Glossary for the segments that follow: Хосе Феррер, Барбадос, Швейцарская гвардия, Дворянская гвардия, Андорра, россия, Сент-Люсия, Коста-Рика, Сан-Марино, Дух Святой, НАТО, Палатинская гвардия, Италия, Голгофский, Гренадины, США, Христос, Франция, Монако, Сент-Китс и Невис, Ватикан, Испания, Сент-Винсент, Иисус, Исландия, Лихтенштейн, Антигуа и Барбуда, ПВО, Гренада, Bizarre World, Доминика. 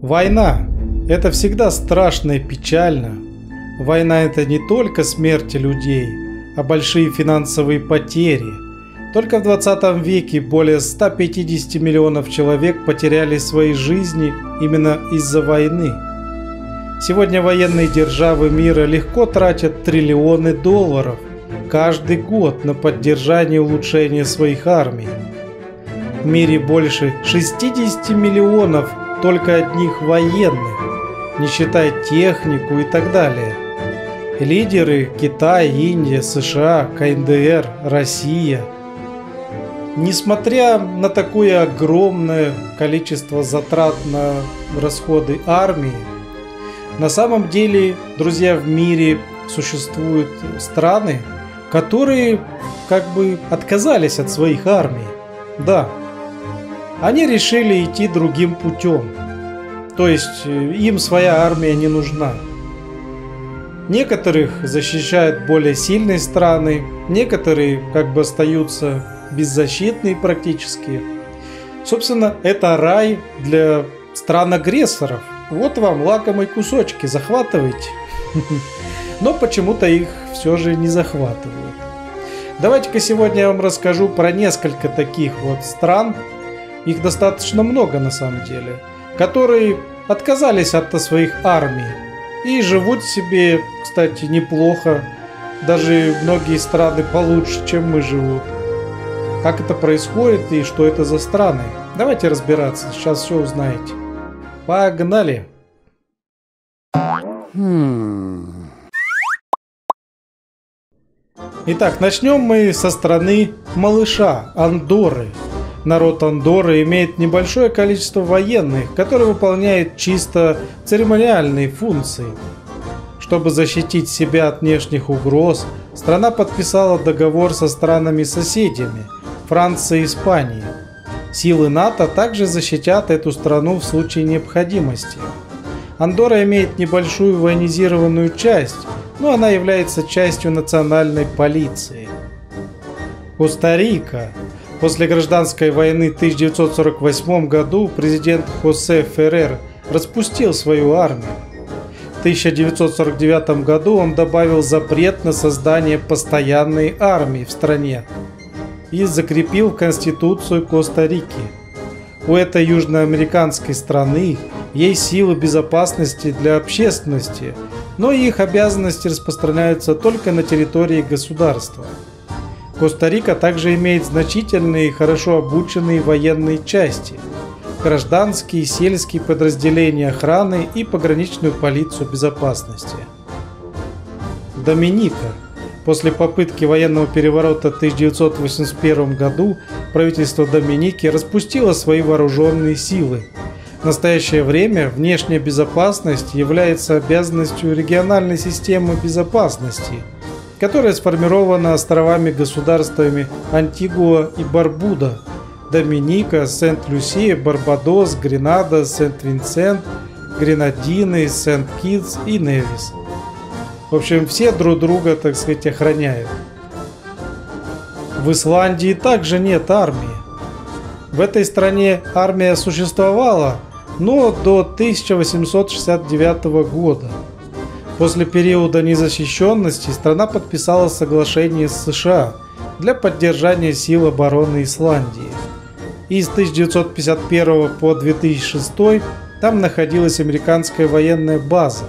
Война – это всегда страшно и печально. Война – это не только смерти людей, а большие финансовые потери. Только в 20 веке более 150 миллионов человек потеряли свои жизни именно из-за войны. Сегодня военные державы мира легко тратят триллионы долларов каждый год на поддержание и улучшение своих армий. В мире больше 60 миллионов только одних военных, не считая технику и так далее. Лидеры Китай, Индия, США, КНДР, Россия. Несмотря на такое огромное количество затрат на расходы армии, на самом деле, друзья, в мире существуют страны, которые как бы отказались от своих армий. Да. Они решили идти другим путем, то есть им своя армия не нужна. Некоторых защищают более сильные страны, некоторые как бы остаются беззащитные практически. Собственно, это рай для стран-агрессоров. Вот вам лакомые кусочки, захватывайте. Но почему-то их все же не захватывают. Давайте-ка сегодня я вам расскажу про несколько таких вот стран. Их достаточно много на самом деле, которые отказались от своих армий и живут себе, кстати, неплохо, даже многие страны получше, чем мы живут. Как это происходит и что это за страны? Давайте разбираться, сейчас все узнаете. Погнали! Итак, начнем мы со страны малыша Андорры. Народ Андорры имеет небольшое количество военных, которые выполняют чисто церемониальные функции. Чтобы защитить себя от внешних угроз, страна подписала договор со странами-соседями – Францией и Испанией. Силы НАТО также защитят эту страну в случае необходимости. Андорра имеет небольшую военизированную часть, но она является частью национальной полиции. Коста-Рика. После гражданской войны в 1948 году президент Хосе Феррер распустил свою армию. В 1949 году он добавил запрет на создание постоянной армии в стране и закрепил Конституцию Коста-Рики. У этой южноамериканской страны есть силы безопасности для общественности, но их обязанности распространяются только на территории государства. Коста-Рика также имеет значительные и хорошо обученные военные части, гражданские и сельские подразделения охраны и пограничную полицию безопасности. Доминика. После попытки военного переворота в 1981 году правительство Доминики распустило свои вооруженные силы. В настоящее время внешняя безопасность является обязанностью региональной системы безопасности, которая сформирована островами-государствами Антигуа и Барбуда, Доминика, Сент-Люсия, Барбадос, Гренада, Сент-Винсент, Гренадины, Сент-Китс и Невис. В общем, все друг друга, так сказать, охраняют. В Исландии также нет армии. В этой стране армия существовала, но до 1869 года. После периода незащищенности страна подписала соглашение с США для поддержания сил обороны Исландии. И с 1951 по 2006 там находилась американская военная база.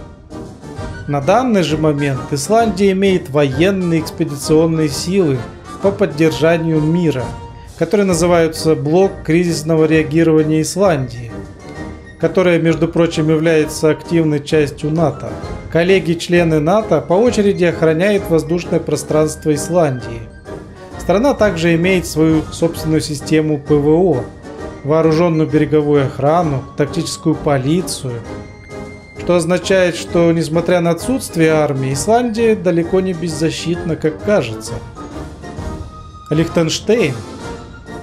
На данный же момент Исландия имеет военные экспедиционные силы по поддержанию мира, которые называются «Блок кризисного реагирования Исландии», которая, между прочим, является активной частью НАТО. Коллеги-члены НАТО по очереди охраняют воздушное пространство Исландии. Страна также имеет свою собственную систему ПВО, вооруженную береговую охрану, тактическую полицию, что означает, что, несмотря на отсутствие армии, Исландия далеко не беззащитна, как кажется. Лихтенштейн.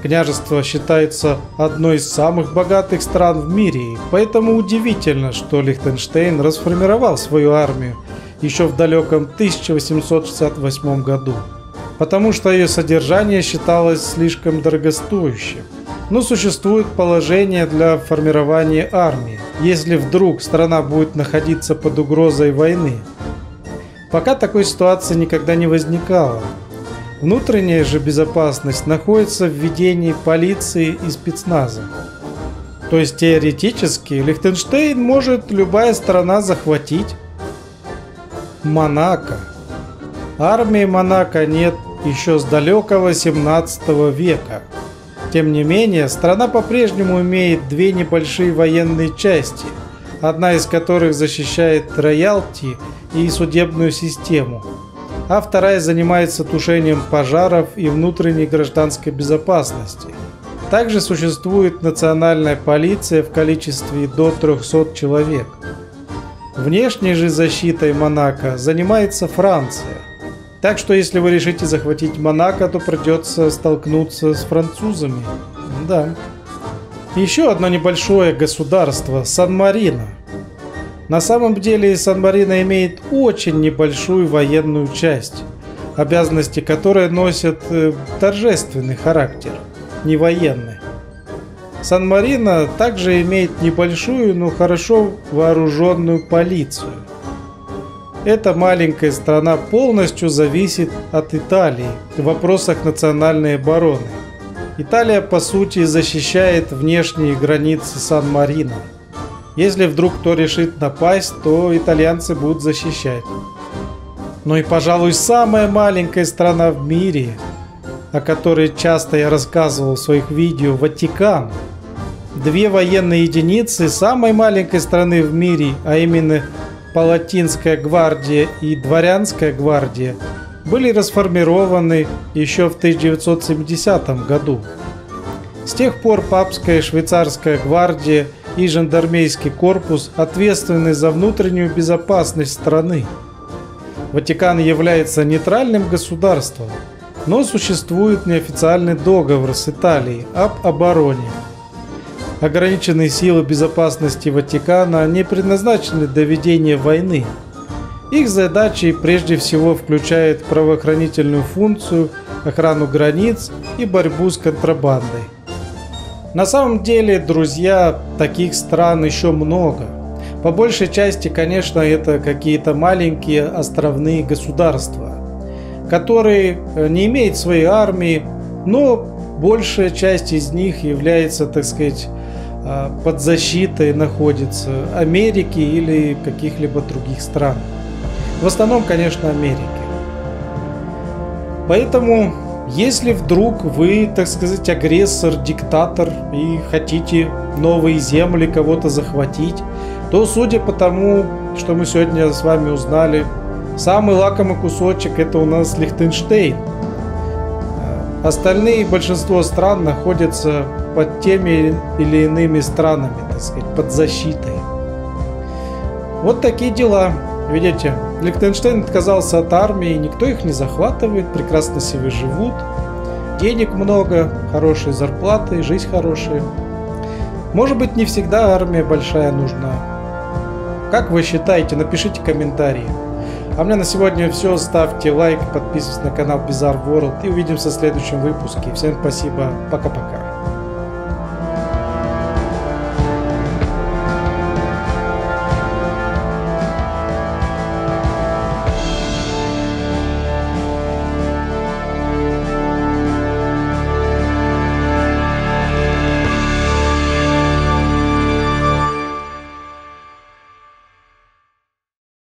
Княжество считается одной из самых богатых стран в мире, поэтому удивительно, что Лихтенштейн расформировал свою армию еще в далеком 1868 году, потому что ее содержание считалось слишком дорогостоящим. Но существует положение для формирования армии, если вдруг страна будет находиться под угрозой войны. Пока такой ситуации никогда не возникало. Внутренняя же безопасность находится в ведении полиции и спецназа. То есть теоретически Лихтенштейн может любая страна захватить. Монако. Армии Монако нет еще с далекого 17 века. Тем не менее, страна по-прежнему имеет две небольшие военные части, одна из которых защищает роялти и судебную систему, а вторая занимается тушением пожаров и внутренней гражданской безопасности. Также существует национальная полиция в количестве до 300 человек. Внешней же защитой Монако занимается Франция. Так что если вы решите захватить Монако, то придется столкнуться с французами. Да. Еще одно небольшое государство – Сан-Марино. На самом деле Сан-Марино имеет очень небольшую военную часть, обязанности которой носят торжественный характер, не военный. Сан-Марино также имеет небольшую, но хорошо вооруженную полицию. Эта маленькая страна полностью зависит от Италии в вопросах национальной обороны. Италия, по сути, защищает внешние границы Сан-Марино. Если вдруг кто решит напасть, то итальянцы будут защищать. Ну и, пожалуй, самая маленькая страна в мире, о которой часто я рассказывал в своих видео, Ватикан. Две военные единицы самой маленькой страны в мире, а именно Палатинская гвардия и Дворянская гвардия, были расформированы еще в 1970 году. С тех пор папская Швейцарская гвардия и жандармейский корпус ответственны за внутреннюю безопасность страны. Ватикан является нейтральным государством, но существует неофициальный договор с Италией об обороне. Ограниченные силы безопасности Ватикана не предназначены для ведения войны. Их задачи прежде всего включают правоохранительную функцию, охрану границ и борьбу с контрабандой. На самом деле, друзья, таких стран еще много. По большей части, конечно, это какие-то маленькие островные государства, которые не имеют своей армии, но большая часть из них является, так сказать, под защитой находится Америки или каких-либо других стран. В основном, конечно, Америки. Поэтому, если вдруг вы, так сказать, агрессор, диктатор и хотите новые земли кого-то захватить, то, судя по тому, что мы сегодня с вами узнали, самый лакомый кусочек – это у нас Лихтенштейн. Остальные большинство стран находятся под теми или иными странами, так сказать, под защитой. Вот такие дела. Видите, Лихтенштейн отказался от армии, никто их не захватывает, прекрасно себе живут, денег много, хорошие зарплаты, жизнь хорошая. Может быть, не всегда армия большая нужна. Как вы считаете? Напишите комментарии. А у меня на сегодня все. Ставьте лайк, подписывайтесь на канал Bizarre World и увидимся в следующем выпуске. Всем спасибо. Пока-пока.